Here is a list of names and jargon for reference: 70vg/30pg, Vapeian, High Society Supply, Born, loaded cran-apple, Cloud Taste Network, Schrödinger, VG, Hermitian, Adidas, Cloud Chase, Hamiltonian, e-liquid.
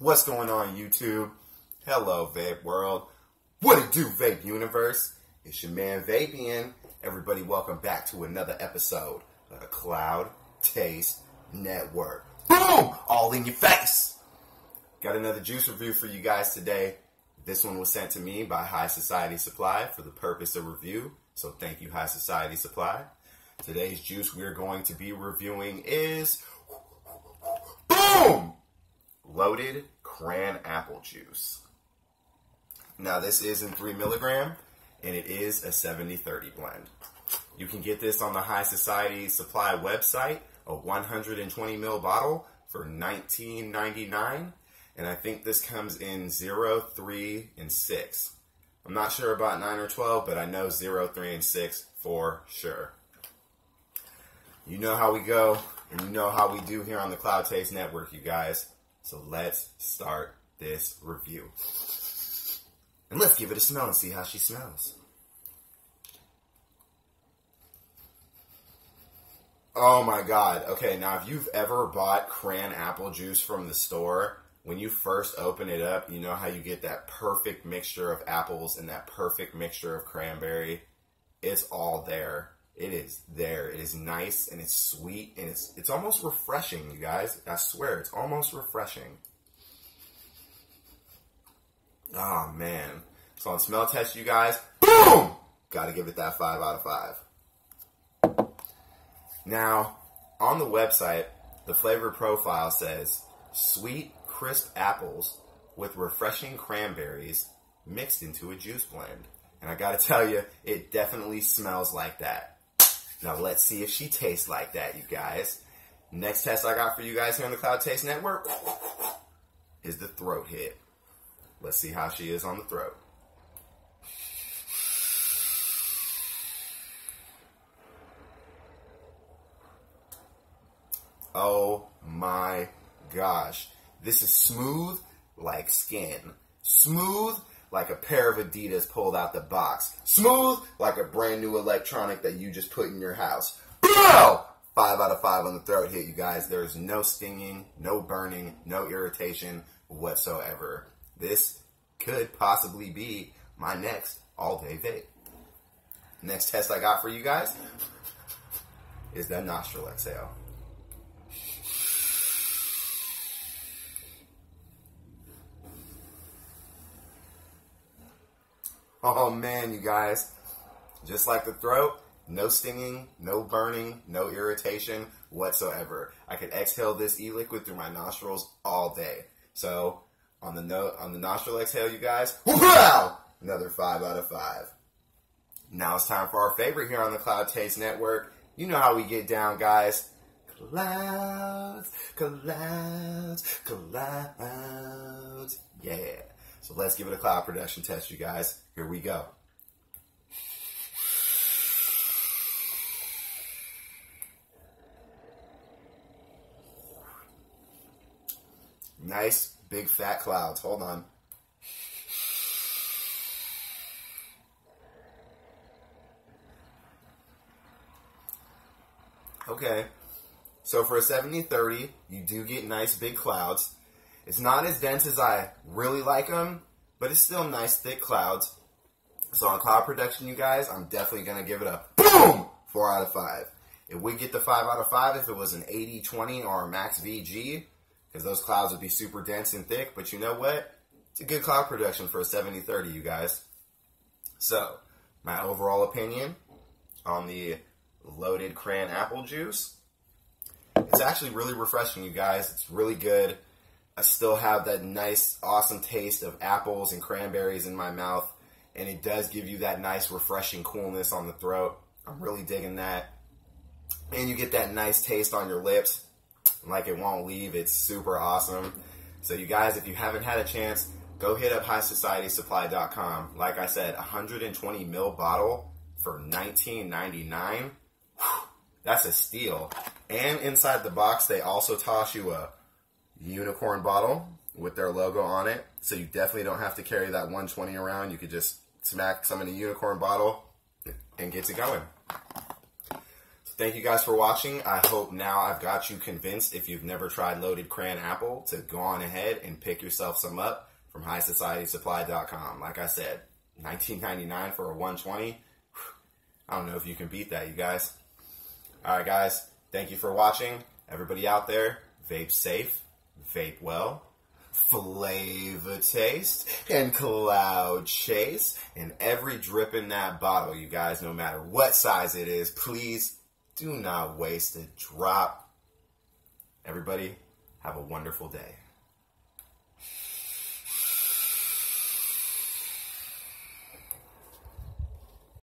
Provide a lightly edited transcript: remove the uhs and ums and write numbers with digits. What's going on, YouTube? Hello, Vape World. What it do, Vape Universe? It's your man, Vapeian. Everybody, welcome back to another episode of the Cloud Taste Network. Boom! All in your face! Got another juice review for you guys today. This one was sent to me by High Society Supply for the purpose of review. So thank you, High Society Supply. Today's juice we're going to be reviewing is... boom! Loaded cran-apple juice. Now this is in 3 milligram, and it is a 70-30 blend. You can get this on the High Society Supply website, a 120 ml bottle for $19.99, and I think this comes in 0, 3, and 6. I'm not sure about 9 or 12, but I know 0, 3, and 6 for sure. You know how we go, and you know how we do here on the Cloud Taste Network, you guys. So let's start this review. And let's give it a smell and see how she smells. Oh my God. Okay, now if you've ever bought cran apple juice from the store, when you first open it up, you know how you get that perfect mixture of apples and that perfect mixture of cranberry? It's all there. It is there. It is nice, and it's sweet, and it's almost refreshing, you guys. I swear, it's almost refreshing. Oh, man. So on smell test, you guys, boom! Gotta give it that 5 out of 5. Now, on the website, the flavor profile says, sweet, crisp apples with refreshing cranberries mixed into a juice blend. And I gotta tell you, it definitely smells like that. Now let's see if she tastes like that, you guys. Next test I got for you guys here on the Cloud Taste Network is the throat hit. Let's see how she is on the throat. Oh my gosh. This is smooth like skin. Smooth like a pair of Adidas pulled out the box. Smooth like a brand new electronic that you just put in your house. Bro! 5 out of 5 on the throat hit, you guys. There is no stinging, no burning, no irritation whatsoever. This could possibly be my next all-day vape. Next test I got for you guys is that nostril exhale. Oh man, you guys, just like the throat, no stinging, no burning, no irritation whatsoever. I could exhale this e-liquid through my nostrils all day. So on the nostril exhale, you guys, wow, another 5 out of 5. Now it's time for our favorite here on the Cloud Taste Network. You know how we get down, guys. Clouds, clouds, clouds, yeah. So let's give it a cloud production test, you guys. Here we go. Nice, big, fat clouds. Hold on. Okay. So for a 70-30, you do get nice, big clouds. It's not as dense as I really like them, but it's still nice, thick clouds. So on cloud production, you guys, I'm definitely going to give it a boom! 4 out of 5. It would get the 5 out of 5 if it was an 80-20 or a max VG, because those clouds would be super dense and thick. But you know what? It's a good cloud production for a 70-30, you guys. So, my overall opinion on the loaded cran apple juice, it's actually really refreshing, you guys. It's really good. I still have that nice, awesome taste of apples and cranberries in my mouth, and it does give you that nice, refreshing coolness on the throat. I'm really digging that. And you get that nice taste on your lips, like it won't leave. It's super awesome. So you guys, if you haven't had a chance, go hit up highsocietysupply.com. Like I said, 120 ml bottle for $19.99. That's a steal. And inside the box, they also toss you a unicorn bottle with their logo on it, so you definitely don't have to carry that 120 around. You could just smack some in the unicorn bottle and get it going. So Thank you guys for watching. I hope now I've got you convinced, if you've never tried loaded cran-apple, to go on ahead and pick yourself some up from highsocietysupply.com. Like I said, $19.99 for a 120. I don't know if you can beat that, you guys. All right, guys. Thank you for watching. Everybody out there, vape safe, vape well. Flavor taste and cloud chase and every drip in that bottle, you guys, no matter what size it is. Please do not waste a drop. Everybody have a wonderful day.